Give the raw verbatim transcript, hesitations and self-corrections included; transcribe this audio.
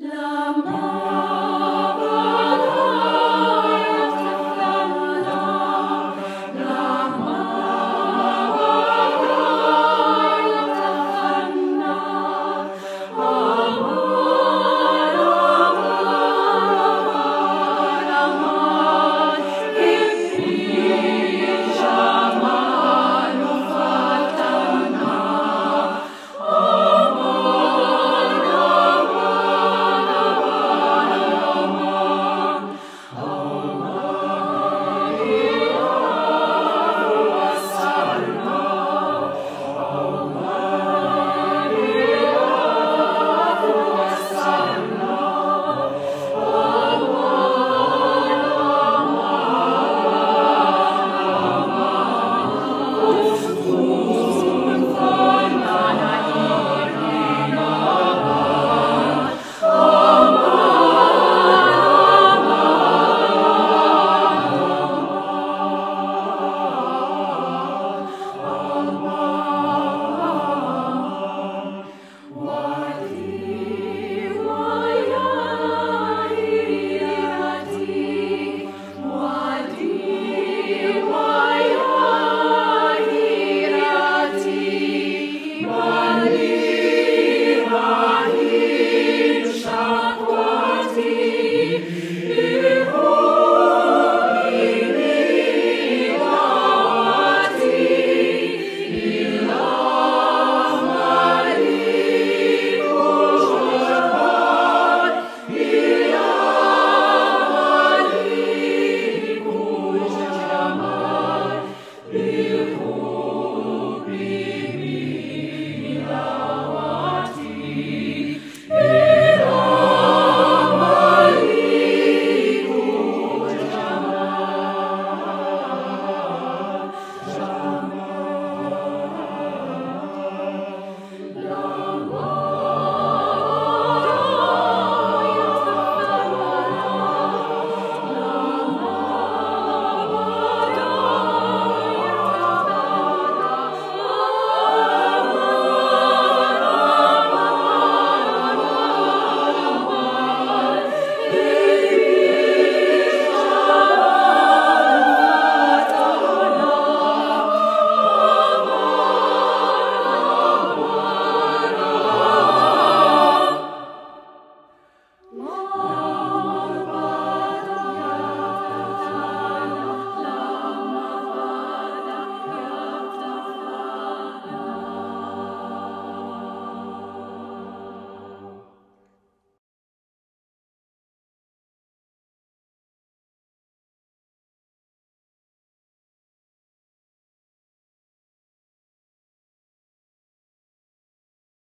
Lamma